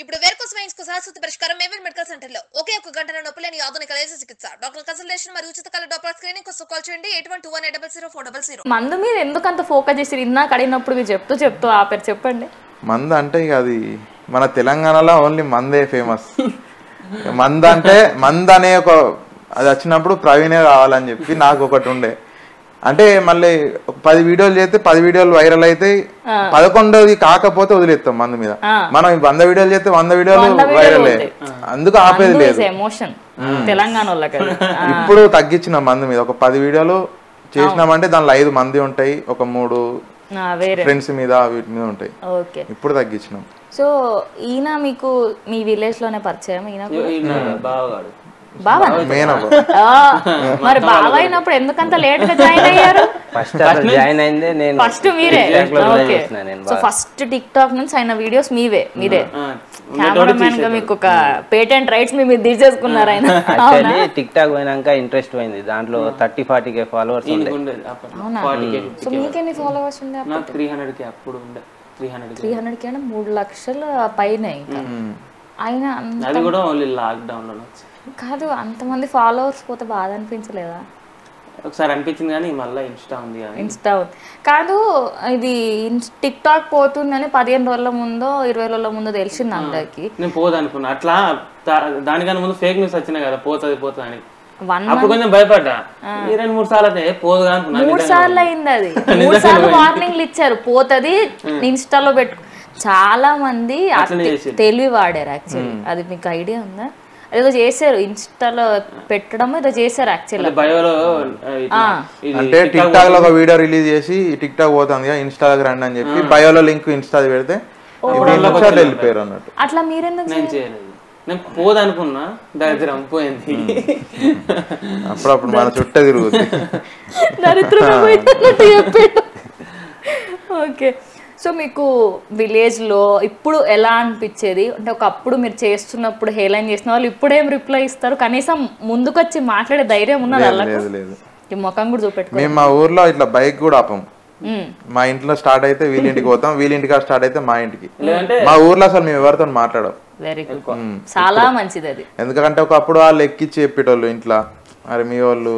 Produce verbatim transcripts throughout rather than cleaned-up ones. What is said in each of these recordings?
ఇప్పుడు varicose veins కు శాశ్వత పరిష్కారం మేవెన్ మెడికల్ సెంటర్ లో ఒకే ఒక గంటల నొప్పులేని ఆధునిక లేజర్ చికిత్స డాక్టర్ కన్సల్టేషన్ మరియు ఉచితకాల డాప్లర్ స్క్రీనింగ్ కోసం కాల్ చేయండి eight one two one eight zero zero four zero zero. మందు మీరు ఎందుకంత ఫోకస్ చేసిరు? ఇందాక అడిగినప్పుడు మీరు చెప్తూ చెప్తూ ఆపేరు, చెప్పండి. మందు అంటే ఇక అది మన తెలంగాణలో ఓన్లీ మందే ఫేమస్. మంద అంటే మంద అనే ఒక అది వచ్చినప్పుడు ప్రవీణే రావాలని చెప్పి నాకు ఒకటి ఉండే, అంటే మళ్ళీ పది వీడియోలు చేస్తే పది వీడియోలు వైరల్ అయితే పదకొండోది కాకపోతే వదిలేస్తాం. మందు మీద మనం వంద వీడియోలు చేస్తే వంద వీడియోలు వైరల్ అయ్యాయి, అందుకు ఆపేది లేదు. ఇప్పుడు తగ్గించిన మందు మీద ఒక పది వీడియోలు చేసినామంటే దానిలో ఐదు మంది ఉంటాయి, ఒక మూడు ఫ్రెండ్స్ మీద వీటి మీద ఉంటాయి. ఇప్పుడు తగ్గించినాం. సో ఈయన మీకు మీ విలేజ్ లోనే పరిచయం? బాబా మరి బాబా అయినప్పుడు ఎందుకంత లేట్ గా జాయిన్ అయ్యారు? ఫస్ట్ మీరే, ఫస్ట్ టిక్ టాక్ నుంచి ఆయన వీడియోస్ మీవే, మీరే కెమెరామెన్ గా మీకు ఒక పేటెంట్ రైట్స్ మీరు తీసేసుకున్నారు. ఆయన టిక్ టాక్ పోయినాక ఇంట్రెస్ట్ పోయింది, దాంట్లో థర్టీ ఫార్టీ కే ఫాలోవర్స్ ఉండే. సో మీకెన్ని ఫాలోవర్స్ ఉండే? త్రీ హండ్రెడ్ కి అంటే మూడు లక్షల పైన. ఆయన అది కూడా ఓన్లీ లాక్ డౌన్ లో కాదు. అంతమంది ఫాలోవర్స్ పోతే బాధ అనిపించలేదా? ఒకసారి అనిపించింది, కానీ మళ్ళీ ఇన్స్టా ఉంది. ఇన్స్టా కాదు, ఇది టిక్ టాక్ పోతుందని పదిహేను రోజుల ముందో ఇరవై రోజుల ముందో తెలిసింది అందరికి. నేను పోదనుకున్నా, అట్లా దానికన్నా ముందు ఫేక్ న్యూస్ వచ్చినాయి కదా, పోతుంది పోతుంది అని. అప్పుడు కొంచెం భయపడ్డా, రెండు మూడు సార్లు అయితే పోదుగా అనుకున్నా. మూడు సార్లు అయింది అది, మూడు సార్లు వార్నింగ్లు ఇచ్చారు పోతుంది ఇన్స్టాలో పెట్టు. చాలా మంది తెలివి వాడారు. యాక్చువల్లీ అది మీకు ఐడియా ఉందా? ఏదో చేశారు ఇన్స్టాలో పెట్టడం, ఏదో చేశారు యాక్చువల్లీ. అంటే టిక్ టాక్ లో ఒక వీడియో రిలీజ్ చేసి టిక్ టాక్ పోతుంది కదా ఇన్స్టాకి రండి అని చెప్పి బయోలో లింక్ ఇన్స్టా పెడితే వెళ్ళిపోయారు అన్నట్టు. అట్లా మీరెందుకు పోదనుకున్నా? దరిద్రం పోయింది. అప్పుడప్పుడు మన చుట్ట తిరుగుతుంది దరిద్రమైతే చెప్పాడు. ఓకే, సో మీకు విలేజ్లో ఇప్పుడు ఎలా అనిపించేది? అంటే ఒకప్పుడు మీరు చేస్తున్నప్పుడు హేలైన్ చేసిన వాళ్ళు ఇప్పుడేం రిప్లై ఇస్తారు? కనీసం ముందుకు వచ్చి మాట్లాడే ధైర్యం ఉన్నది? అలా ముఖం కూడా చూపెట్టుకో. మేము మా ఊర్లో ఇట్లా బైక్ కూడా ఆపం. మా ఇంట్లో స్టార్ట్ అయితే వీళ్ళింటికి పోతాం, వీళ్ళింటికి స్టార్ట్ అయితే మా ఇంటికి. మా ఊర్లో అసలు మేము ఎవరితో మాట్లాడాం. వెరీ గుడ్, చాలా మంచిది అది. ఎందుకంటే ఒకప్పుడు వాళ్ళు ఎక్కిచ్చి చెప్పేటోళ్ళు ఇంట్లో, అరే మీ వాళ్ళు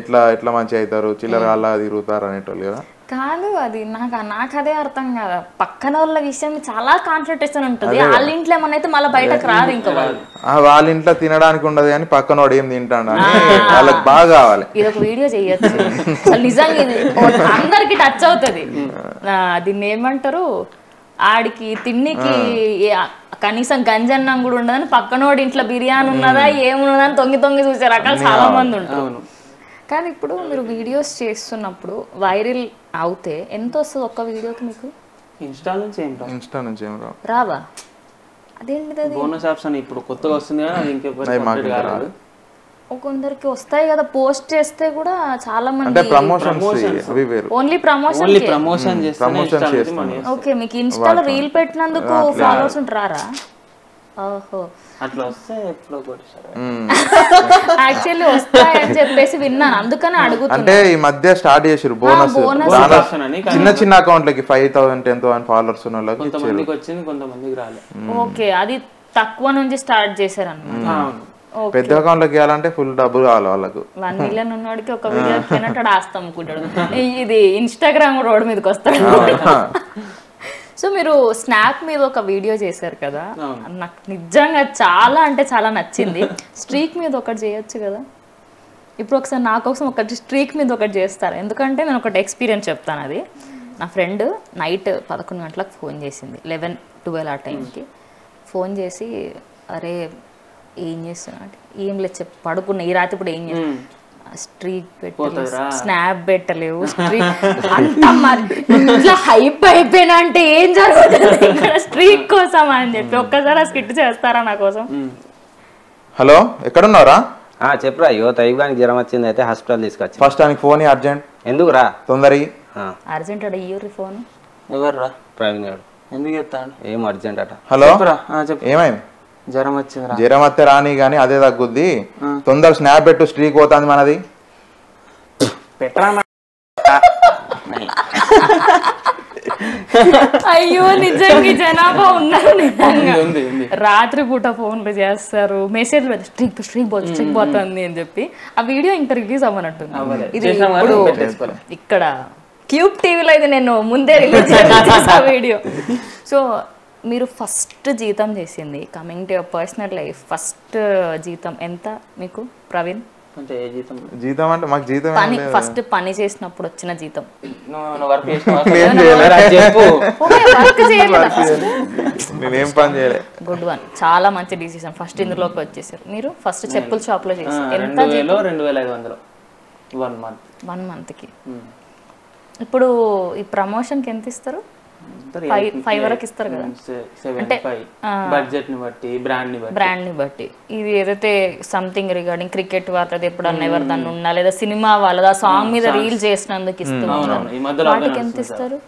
ఎట్లా ఎట్లా మంచి అవుతారు చిల్లర అలా తిరుగుతారు అనేటోళ్ళు కదా. కాదు, అది నాకు నాకు అదే అర్థం కదా. పక్కన వాళ్ళ విషయం చాలా కాన్సన్ట్రేషన్ ఉంటుంది, వాళ్ళ ఇంట్లో ఏమన్నైతే మళ్ళీ బయటకు రాదు. ఇంకా వాళ్ళ ఇంట్లో తినడానికి ఉండదు కానీ పక్కన వాడు ఏం తింటాడు వాళ్ళకి బాగా కావాలి. ఇది ఒక వీడియో చేయొచ్చు నిజంగా, ఇది అందరికి టచ్ అవుతుంది. దీన్ని ఏమంటారు, ఆడికి తిన్నికి కనీసం గంజన్నం కూడా ఉండదని పక్కనోడి ఇంట్లో బిర్యానీ ఉన్నదా ఏమున్నదని తొంగి తొంగి చూసే రకాలు చాలా మంది ఉంటారు. కానీ ఇప్పుడు మీరు వీడియోస్ చేస్తున్నప్పుడు వైరల్ అవుతే ఎంత వస్తుంది ఒక్క వీడియోకి మీకు? ఇన్స్టా నుంచి ఏం రావు, ఇన్స్టా నుంచి ఏం రావు. రావా? అదేంటిది అది బోనస్ ఆప్షన్ ఇప్పుడు కొత్తగా వస్తుంది కదా, ఇంకెప్పుడు రాదు. కొందరికి వస్తాయి కదా పోస్ట్ చేస్తే కూడా చాలా మంది. ఓన్లీ ప్రమోషన్ చేస్తారు. ఓకే, మీకు ఇన్స్టాలో రీల్ పెట్టినందుకు ఫాలోవర్స్ ఉంటారా? ఓహో, అట్లా వస్తే యాక్చువల్లీ వస్తాయని చెప్పేసి విన్నాను, అందుకని అడుగుతున్నా. అంటే ఈ మధ్య స్టార్ట్ చేసారు బోనస్, చిన్న చిన్న అకౌంట్లకి five thousand ten thousand followers ఉన్న వాళ్ళకి కొంతమందికి వచ్చింది, కొంతమందికి రాలేదు. ఓకే, అది తక్కువ నుంచి స్టార్ట్ చేశారు అన్నమాట. పెద్ద అకౌంట్లోకి వెళ్ళాలంటే ఫుల్ డబ్బులు కావాలి వాళ్ళకు. వన్ మిలియన్ ఉన్నవాడికి ఒక వీడియో తినటాడు ఆస్తాం అనుకుంటాడు, ఇది ఇన్స్టాగ్రామ్ రోడ్ మీదకి వస్తాడు. సో మీరు స్నాప్ మీద ఒక వీడియో చేశారు కదా, నాకు నిజంగా చాలా అంటే చాలా నచ్చింది. స్ట్రీక్ మీద ఒకటి చేయొచ్చు కదా ఇప్పుడు ఒకసారి నా కోసం, ఒకటి స్ట్రీక్ మీద ఒకటి చేస్తారు. ఎందుకంటే నేను ఒకటి ఎక్స్పీరియన్స్ చెప్తాను. అది నా ఫ్రెండ్ నైట్ పదకొండు గంటలకు ఫోన్ చేసింది, లెవెన్ ట్వెల్వ్ ఆ టైంకి ఫోన్ చేసి, అరే ఏం చేస్తున్నా అంటే ఏం లేదు చెప్పు పడుకున్నా ఈ రాత్రి ఇప్పుడు ఏం చేస్తాను, స్ట్రీక్ పెట్టలేదు స్నాప్ పెట్టలేవు స్ట్రీక్ అంతా మరి ఇట్లా హైప్ అయిపోయినా అంటే ఏం జరుగుతుంది ఇక్కడ స్ట్రీక్ కోసం అని చెప్పి ఒక్కసారి స్కిట్ చేస్తారా నా కోసం? హలో, ఎక్కడున్నారా? చెప్పరా. అయ్యో తైవానికి జ్వరం వచ్చింది, అయితే హాస్పిటల్ తీసుకొచ్చి ఫస్ట్ ఆయనకి ఫోన్ అర్జెంట్. ఎందుకు రా తొందరగా అర్జెంట్ అడ ఇయ్యూరి ఫోన్. ఎవరు రా? ప్రవీణ్ గారు. ఎందుకు చెప్తాను ఏం అర్జెంట్ అట. హలో ఏమైంది? జ్వరం వచ్చింది. జ్వరం వస్తే రాని కానీ అదే తగ్గుద్ది, తొందర స్నాప్ పెట్టు స్ట్రీక్ పోతుంది మనది. అయ్యో నిజంగా జనాభా ఉన్నారు నిజంగా. రాత్రి పూట ఫోన్లు చేస్తారు, మెసేజ్లు పెద్ద స్ట్రీక్ స్ట్రీక్ పోతుంది స్ట్రీక్ పోతుంది అని చెప్పి ఆ వీడియో ఇంత రిలీజ్ అవ్వనట్టుంది. ఇది ఇక్కడ క్యూబ్ టీవీలో అయితే నేను ముందే రిలీజ్ చేశాను వీడియో. సో మీరు ఫస్ట్ జీతం చేసింది, coming to your personal life, first జీతం ఎంత మీకు ప్రవీణ్? అంటే జీతం జీతం అంటే మాకు జీతం పని ఫస్ట్ పని చేసినప్పుడు వచ్చిన జీతం. నేను వర్క్ చేస్తున్నా, నేను ఏం పని చేయలే. గుడ్ వన్, చాలా మంచి డిసిషన్. ఫస్ట్ ఇందులోకి వచ్చేసారు మీరు. ఫస్ట్ చెప్పుల షాప్ లో చేశారు. ఎంత జీతం? రెండు వేల ఐదు వందలు వన్ మంత్. వన్ మంత్ కి ఇప్పుడు ఈ ప్రమోషన్ కి ఎంత ఇస్తారు? ఫైవ్ వరకు ఇస్తారు కదా. అంటే బడ్జెట్ ని బట్టి, బ్రాండ్ ని బట్టి. బ్రాండ్ ని బట్టి ఇది ఏదైతే సంథింగ్ రిగార్డింగ్ క్రికెట్ వాళ్ళది ఎప్పుడన్నా ఎవరు దాన్ని ఉన్నా, లేదా సినిమా వాళ్ళది ఆ సాంగ్ మీద రీల్ చేసినందుకు ఇస్తున్నారు. వాటికి ఎంత ఇస్తారు?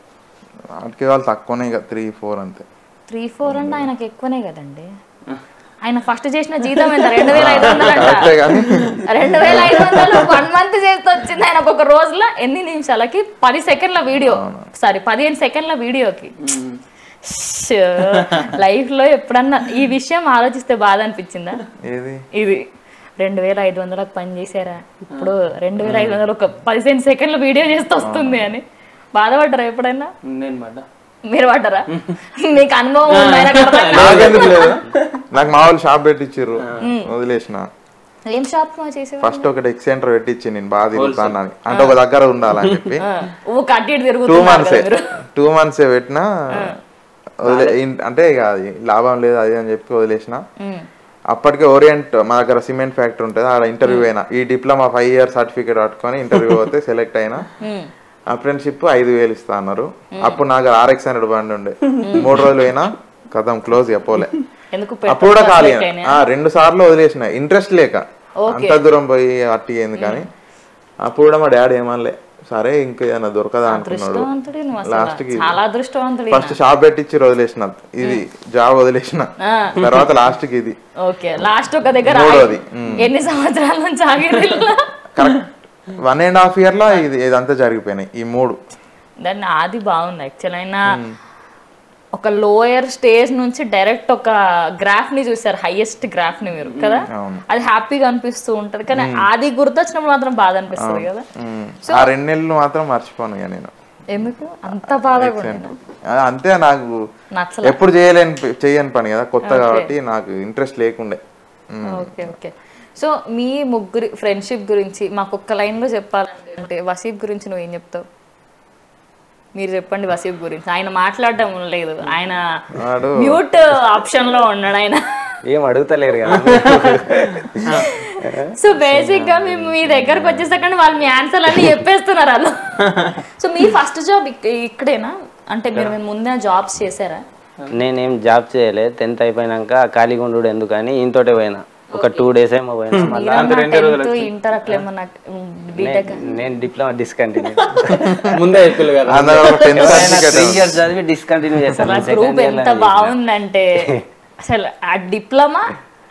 వాటికి వాళ్ళు తక్కువనే కదా, త్రీ ఫోర్ అంతే. త్రీ ఫోర్ అంటే ఆయనకు ఎక్కువనే కదండి. ఆయన ఫస్ట్ చేసిన జీతం ఎంత? రెండు వేల ఐదు వందలు రెండు వేల ఐదు వందలు వన్ మంత్ చేస్తూ వచ్చింది ఆయనకు. ఒక రోజులో ఎన్ని నిమిషాలకి? పది సెకండ్ల వీడియో సారీ పదిహేను సెకండ్ల వీడియోకి. లైఫ్ లో ఎప్పుడన్నా ఈ విషయం ఆలోచిస్తే బాధ అనిపించిందా? ఇది రెండు వేల ఐదు వందలకు పని చేశారా, ఇప్పుడు రెండు వేల ఐదు వందలు ఒక పదిహేను సెకండ్ల వీడియో చేస్తూ వస్తుంది అని బాధపడ్డారా ఎప్పుడైనా? మీరు పడ్డారా? మీకు అనుభవం నాకు. మామూలు షాప్ పెట్టించారు, వదిలేసిన. ఏం షాప్ చేసారు? ఫస్ట్ ఒక ఎక్స్ సెంటర్ పెట్టించి నేను బాగా తిరుగుతాను అని, అంటే ఒక దగ్గర ఉండాలని చెప్పి టూ మంత్సే టూ మంత్సే పెట్టినా అంటే ఇక అది లాభం లేదు అది అని చెప్పి వదిలేసిన. అప్పటికే ఓరియంట్ మా దగ్గర సిమెంట్ ఫ్యాక్టరీ ఉంటుంది, అక్కడ ఇంటర్వ్యూ అయినా. ఈ డిప్లొమా ఫైవ్ ఇయర్ సర్టిఫికేట్ పట్టుకొని ఇంటర్వ్యూ అయితే సెలెక్ట్ అయినా. అప్రెంటిషిప్ ఐదు వేలు ఇస్తా అన్నారు. అప్పుడు నాకు ఆర్ఎక్స్ హండ్రెడ్ బండి ఉండే. మూడు రోజులు అయినా కథం క్లోజ్ చెప్పలే. అప్పుడు కూడా ఖాళీ రెండు సార్లు వదిలేసిన ఇంట్రెస్ట్ లేక, అంత దూరం పోయి అట్టింది. కానీ అప్పుడు కూడా మా డాడీ ఏమనలే, సరే ఇంకేదైనా దొరకదా అనుకున్నాడు. లాస్ట్ కి ఫస్ట్ షాప్ పెట్టించి వదిలేసిన, ఇది జాబ్ వదిలేసిన తర్వాత లాస్ట్ కి ఇది మూడోది. వన్ అండ్ హాఫ్ ఇయర్ లో ఇదంతా జరిగిపోయినాయి ఈ మూడు. దాన్ని అది బాగుంది యాక్చువల్. అయినా ఒక లోయర్ స్టేజ్ నుంచి డైరెక్ట్ ఒక గ్రాఫ్ ని చూసారు, హైయెస్ట్ గ్రాఫ్ ని మీరు కదా. అది హ్యాపీగా అనిపిస్తూ ఉంటది, కానీ అది గుర్తొచ్చినప్పుడు మాత్రం బాధ అనిపిస్తుంది కదా. సో ఆ రెండు నెలలు మాత్రం మర్చిపోను నేను. ఎందుకు అంత బాధగా ఉండను? అంతే, నాకు ఎప్పుడు చేయలేని చేయని పని కదా, కొత్త కాబట్టి నాకు ఇంట్రెస్ట్ లేకుండే. Okay okay. సో మీ ముగ్గురి ఫ్రెండ్షిప్ గురించి మాకు ఒక్క లైన్లో చెప్పాలంటే, వసీఫ్ గురించి నువ్వు ఏం చెప్తావు? మీరు చెప్పండి వసీఫ్ గురించి. ఆయన మాట్లాడడం లేదు, ఆయన మ్యూట్ ఆప్షన్ లో ఉన్నాడు, ఆయన ఏం అడుగుతలేరు కదా. సో బేసిక్ గా మేము మీ దగ్గరకు వచ్చేసాక వాళ్ళు మీ ఆన్సర్ అన్ని చెప్పేస్తున్నారు వాళ్ళు. సో మీ ఫస్ట్ జాబ్ ఇక్కడేనా? అంటే మీరు మేము ముందే జాబ్స్ చేశారా? నేనేం జాబ్ చేయలేదు. టెన్త్ అయిపోయినాక ఖాళీగా ఉండు ఎందుకని ఇంతోటే పోయినా. ఒక టూ డేస్ ఏమో నేను డిప్లొమా డిస్కంటిన్యూ ముందే చదివి డిస్కంటిన్యూ చేస్తాను. డిప్లొమా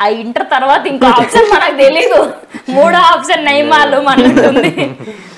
ఆ ఇంటర్ తర్వాత ఇంకో ఆప్షన్ మనకు తెలీదు, మూడో ఆప్షన్ నైమాలు మనకు.